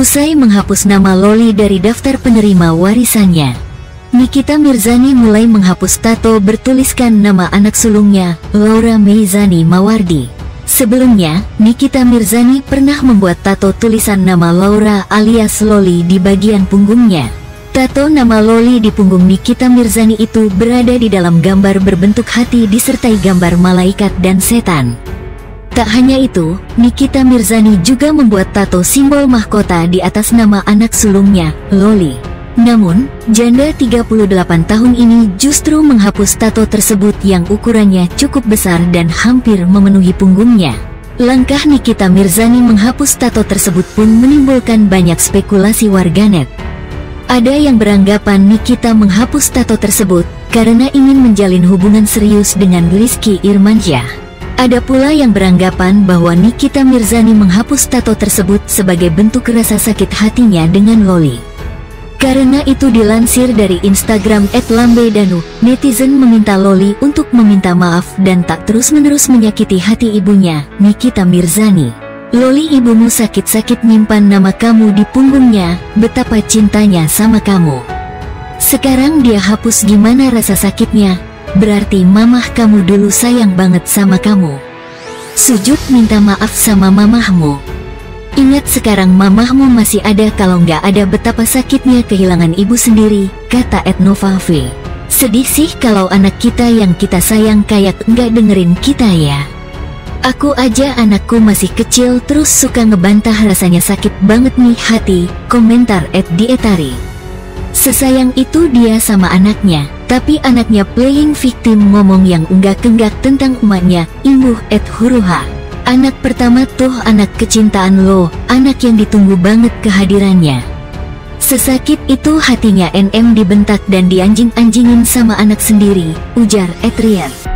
Usai menghapus nama Lolly dari daftar penerima warisannya, Nikita Mirzani mulai menghapus tato bertuliskan nama anak sulungnya, Laura Meizani Mawardi. Sebelumnya, Nikita Mirzani pernah membuat tato tulisan nama Laura alias Lolly di bagian punggungnya. Tato nama Lolly di punggung Nikita Mirzani itu berada di dalam gambar berbentuk hati disertai gambar malaikat dan setan. Tak hanya itu, Nikita Mirzani juga membuat tato simbol mahkota di atas nama anak sulungnya, Lolly. Namun, janda 38 tahun ini justru menghapus tato tersebut yang ukurannya cukup besar dan hampir memenuhi punggungnya. Langkah Nikita Mirzani menghapus tato tersebut pun menimbulkan banyak spekulasi warganet. Ada yang beranggapan Nikita menghapus tato tersebut karena ingin menjalin hubungan serius dengan Rizky Irmansyah. Ada pula yang beranggapan bahwa Nikita Mirzani menghapus tato tersebut sebagai bentuk rasa sakit hatinya dengan Lolly. Karena itu dilansir dari Instagram @lambedanu, netizen meminta Lolly untuk meminta maaf dan tak terus-menerus menyakiti hati ibunya, Nikita Mirzani. Lolly, ibumu sakit-sakit nyimpan nama kamu di punggungnya, betapa cintanya sama kamu. Sekarang dia hapus, gimana rasa sakitnya? Berarti mamah kamu dulu sayang banget sama kamu. Sujud minta maaf sama mamahmu. Ingat sekarang mamahmu masih ada, kalau nggak ada betapa sakitnya kehilangan ibu sendiri, kata @novavi. Sedih sih kalau anak kita yang kita sayang kayak nggak dengerin kita ya. Aku aja anakku masih kecil terus suka ngebantah, rasanya sakit banget nih hati, komentar @dietari. Sesayang itu dia sama anaknya, tapi anaknya playing victim, ngomong yang unggah-kenggak tentang emaknya, imbuh @huruha. Anak pertama tuh anak kecintaan lo, anak yang ditunggu banget kehadirannya. Sesakit itu hatinya NM dibentak dan dianjing-anjingin sama anak sendiri, ujar @rian.